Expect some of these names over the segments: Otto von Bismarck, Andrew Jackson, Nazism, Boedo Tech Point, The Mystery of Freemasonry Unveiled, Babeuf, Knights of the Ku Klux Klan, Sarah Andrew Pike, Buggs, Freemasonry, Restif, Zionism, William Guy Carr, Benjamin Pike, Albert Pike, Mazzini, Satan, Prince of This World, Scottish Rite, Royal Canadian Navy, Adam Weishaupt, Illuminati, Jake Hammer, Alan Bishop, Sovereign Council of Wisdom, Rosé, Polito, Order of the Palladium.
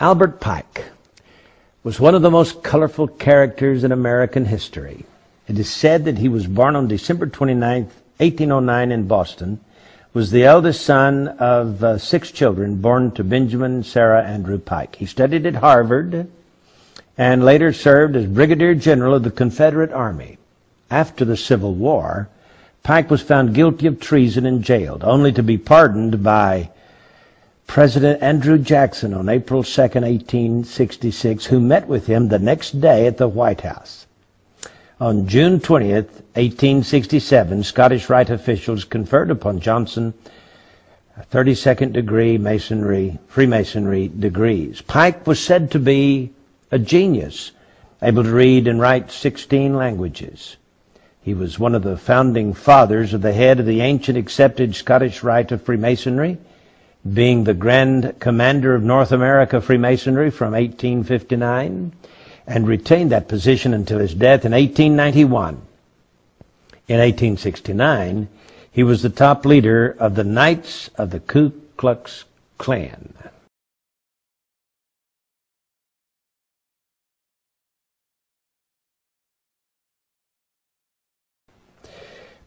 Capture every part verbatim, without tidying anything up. Albert Pike was one of the most colorful characters in American history. It is said that he was born on December twenty-ninth, eighteen oh nine in Boston, was the eldest son of uh, six children born to Benjamin and Sarah Andrew Pike. He studied at Harvard and later served as Brigadier General of the Confederate Army. After the Civil War, Pike was found guilty of treason and jailed, only to be pardoned by President Andrew Jackson on April second, eighteen sixty-six, who met with him the next day at the White House. On June twentieth, eighteen sixty-seven, Scottish Rite officials conferred upon Johnson thirty-second degree Masonry, Freemasonry degrees. Pike was said to be a genius, able to read and write sixteen languages. He was one of the founding fathers of the head of the ancient accepted Scottish Rite of Freemasonry, being the Grand Commander of North America Freemasonry from eighteen fifty-nine. And retained that position until his death in eighteen ninety-one. In eighteen sixty-nine, he was the top leader of the Knights of the Ku Klux Klan.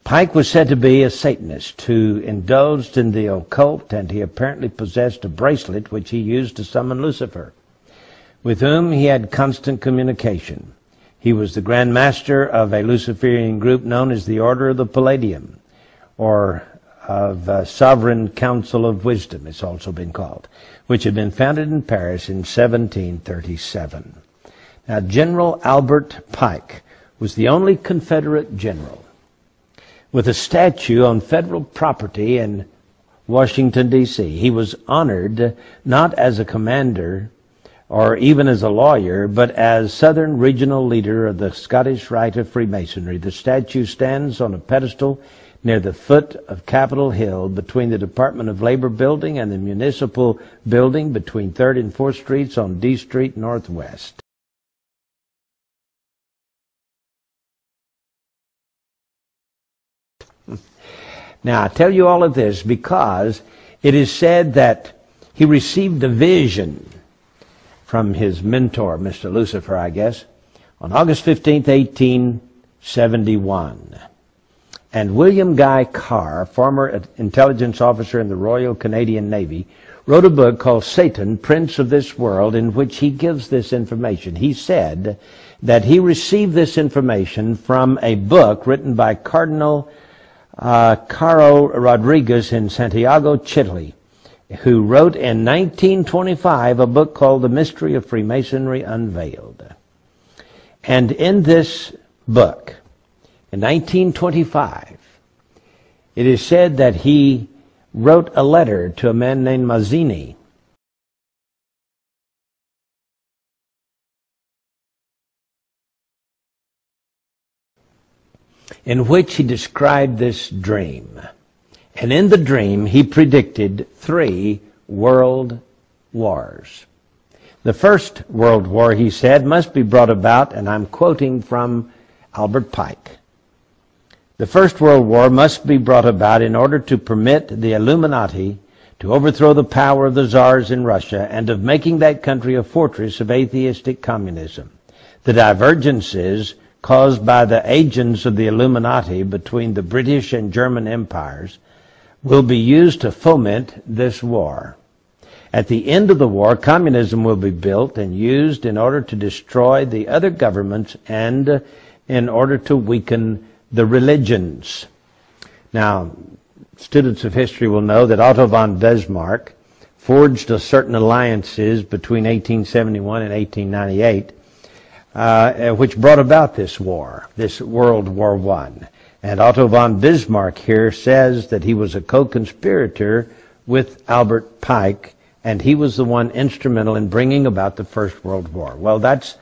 Pike was said to be a Satanist who indulged in the occult, and he apparently possessed a bracelet which he used to summon Lucifer, with whom he had constant communication. He was the Grand Master of a Luciferian group known as the Order of the Palladium, or of uh, Sovereign Council of Wisdom, it's also been called, which had been founded in Paris in seventeen thirty-seven. Now, General Albert Pike was the only Confederate general with a statue on federal property in Washington, D C He was honored not as a commander, or even as a lawyer, but as Southern Regional Leader of the Scottish Rite of Freemasonry. The statue stands on a pedestal near the foot of Capitol Hill between the Department of Labor building and the Municipal building between third and fourth Streets on D Street Northwest. Now, I tell you all of this because it is said that he received a vision from his mentor, Mister Lucifer, I guess, on August fifteenth, eighteen seventy-one. And William Guy Carr, former intelligence officer in the Royal Canadian Navy, wrote a book called Satan, Prince of This World, in which he gives this information. He said that he received this information from a book written by Cardinal uh, Caro Rodriguez in Santiago, Chile, who wrote in nineteen twenty-five a book called The Mystery of Freemasonry Unveiled. And in this book, in nineteen twenty-five, it is said that he wrote a letter to a man named Mazzini, in which he described this dream. And in the dream, he predicted three world wars. The First World War, he said, must be brought about, and I'm quoting from Albert Pike, "The First World War must be brought about in order to permit the Illuminati to overthrow the power of the czars in Russia and of making that country a fortress of atheistic communism. The divergences caused by the agents of the Illuminati between the British and German empires will be used to foment this war. At the end of the war, communism will be built and used in order to destroy the other governments and in order to weaken the religions." Now, students of history will know that Otto von Bismarck forged a certain alliances between eighteen seventy-one and eighteen ninety-eight, uh, which brought about this war, this World War One. And Otto von Bismarck here says that he was a co-conspirator with Albert Pike, and he was the one instrumental in bringing about the First World War. Well, that's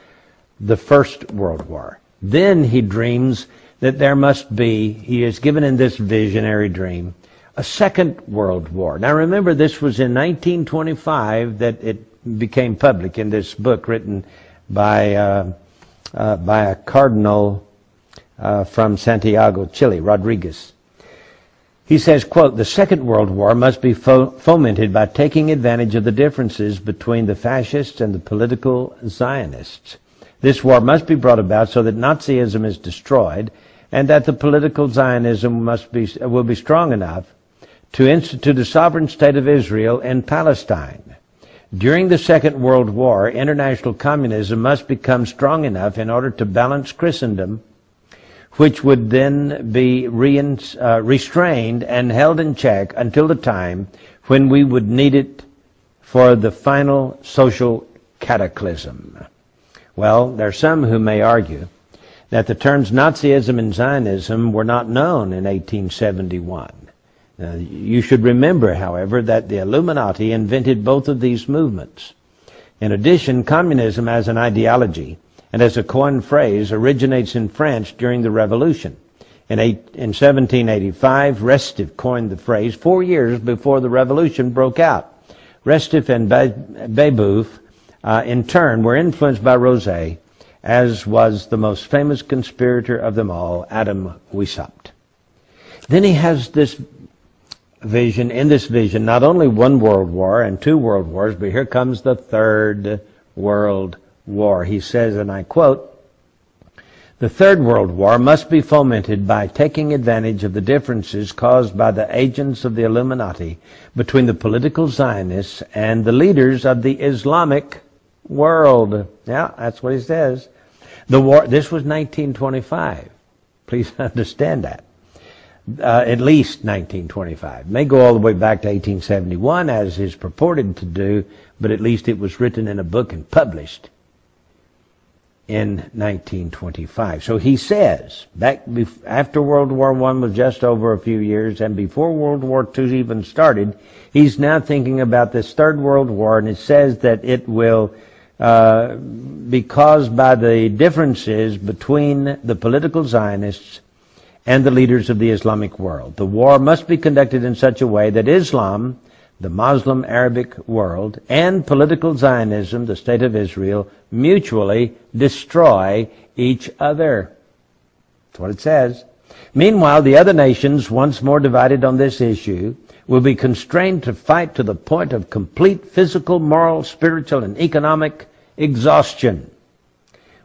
the First World War. Then he dreams that there must be, he is given in this visionary dream, a Second World War. Now remember, this was in nineteen twenty-five that it became public in this book written by, uh, uh, by a cardinal, Uh, from Santiago, Chile, Rodriguez. He says, quote, "The Second World War must be fo fomented by taking advantage of the differences between the fascists and the political Zionists. This war must be brought about so that Nazism is destroyed and that the political Zionism must be, will be strong enough to institute a sovereign state of Israel and Palestine. During the Second World War, international communism must become strong enough in order to balance Christendom, which would then be re uh, restrained and held in check until the time when we would need it for the final social cataclysm." Well, there are some who may argue that the terms Nazism and Zionism were not known in eighteen seventy-one. Now, you should remember, however, that the Illuminati invented both of these movements. In addition, communism as an ideology and as a coined phrase originates in France during the Revolution. In, eight, in seventeen eighty-five, Restif coined the phrase four years before the Revolution broke out. Restif and Babeuf, uh, in turn, were influenced by Rosé, as was the most famous conspirator of them all, Adam Weishaupt. Then he has this vision, in this vision, not only one world war and two world wars, but here comes the third world war. War. He says, and I quote, "The Third World War must be fomented by taking advantage of the differences caused by the agents of the Illuminati between the political Zionists and the leaders of the Islamic world." Yeah, that's what he says. The war, this was nineteen twenty-five. Please understand that. Uh, at least nineteen twenty-five. It may go all the way back to eighteen seventy-one, as is purported to do, but at least it was written in a book and published in nineteen twenty-five. So he says, back after World War One was just over a few years, and before World War Two even started, he's now thinking about this Third World War, and it says that it will uh, be caused by the differences between the political Zionists and the leaders of the Islamic world. The war must be conducted in such a way that Islam, the Muslim Arabic world, and political Zionism, the state of Israel, mutually destroy each other. That's what it says. "Meanwhile, the other nations, once more divided on this issue, will be constrained to fight to the point of complete physical, moral, spiritual, and economic exhaustion.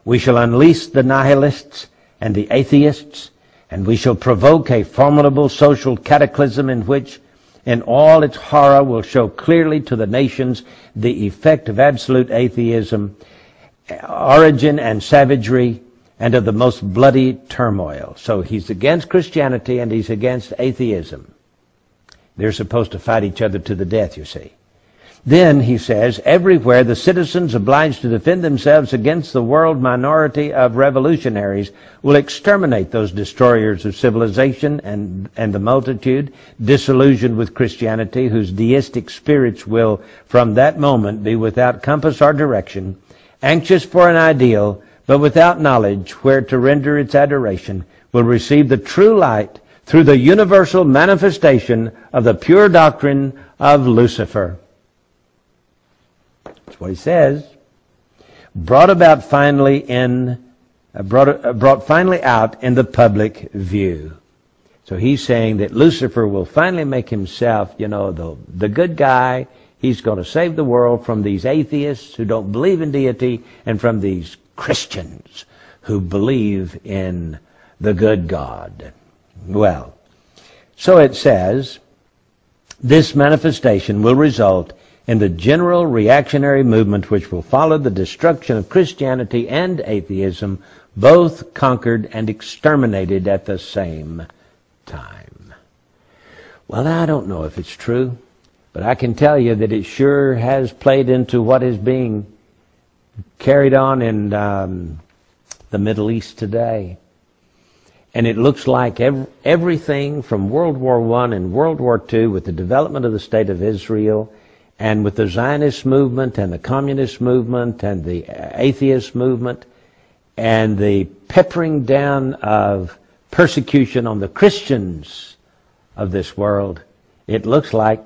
We shall unleash the nihilists and the atheists, and we shall provoke a formidable social cataclysm in which, in all its horror, will show clearly to the nations the effect of absolute atheism, origin and savagery, and of the most bloody turmoil." So he's against Christianity and he's against atheism. They're supposed to fight each other to the death, you see. Then, he says, "Everywhere the citizens obliged to defend themselves against the world minority of revolutionaries will exterminate those destroyers of civilization and, and the multitude disillusioned with Christianity, whose deistic spirits will from that moment be without compass or direction, anxious for an ideal, but without knowledge where to render its adoration, will receive the true light through the universal manifestation of the pure doctrine of Lucifer." What he says, brought about finally in, uh, brought, uh, brought finally out in the public view. So he's saying that Lucifer will finally make himself, you know, the, the good guy. He's going to save the world from these atheists who don't believe in deity and from these Christians who believe in the good God. Well, so it says, "This manifestation will result in the general reactionary movement which will follow the destruction of Christianity and atheism, both conquered and exterminated at the same time." Well, I don't know if it's true, but I can tell you that it sure has played into what is being carried on in um, the Middle East today. And it looks like ev everything from World War One and World War Two, with the development of the state of Israel, and with the Zionist movement and the communist movement and the atheist movement and the peppering down of persecution on the Christians of this world, it looks like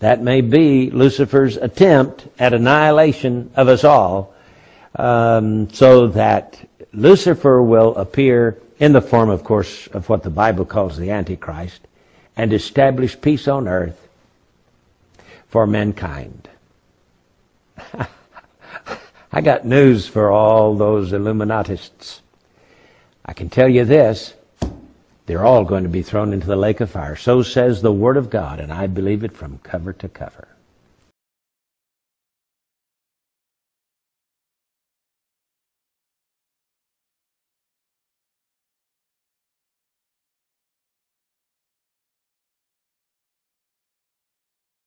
that may be Lucifer's attempt at annihilation of us all, um, so that Lucifer will appear in the form, of course, of what the Bible calls the Antichrist, and establish peace on earth for mankind. I got news for all those Illuminatists. I can tell you this, they're all going to be thrown into the lake of fire. So says the Word of God, and I believe it from cover to cover.